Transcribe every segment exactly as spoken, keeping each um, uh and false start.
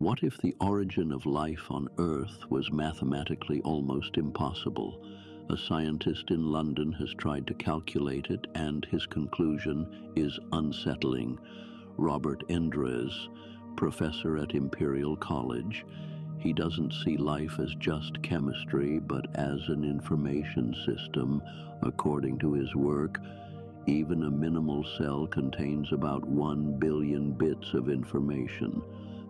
What if the origin of life on Earth was mathematically almost impossible? A scientist in London has tried to calculate it, and his conclusion is unsettling. Robert Endres, professor at Imperial College, he doesn't see life as just chemistry, but as an information system. According to his work, even a minimal cell contains about one billion bits of information.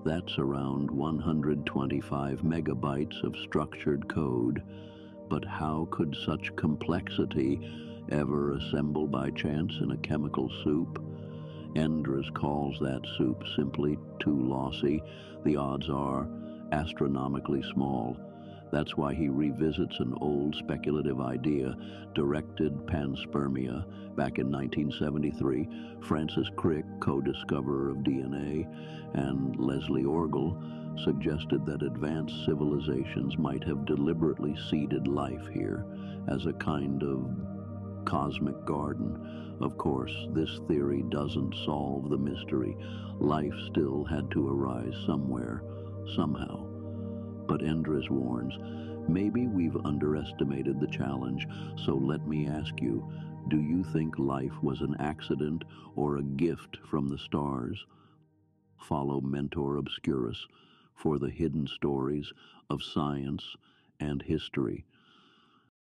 That's around one hundred twenty-five megabytes of structured code. But how could such complexity ever assemble by chance in a chemical soup? Endres calls that soup simply too lossy. The odds are astronomically small. That's why he revisits an old speculative idea, directed panspermia. Back in nineteen seventy-three, Francis Crick, co-discoverer of D N A, and Leslie Orgel suggested that advanced civilizations might have deliberately seeded life here as a kind of cosmic garden. Of course, this theory doesn't solve the mystery. Life still had to arise somewhere, somehow. But Endres warns, maybe we've underestimated the challenge, so let me ask you, do you think life was an accident or a gift from the stars? Follow Mentor Obscurus for the hidden stories of science and history.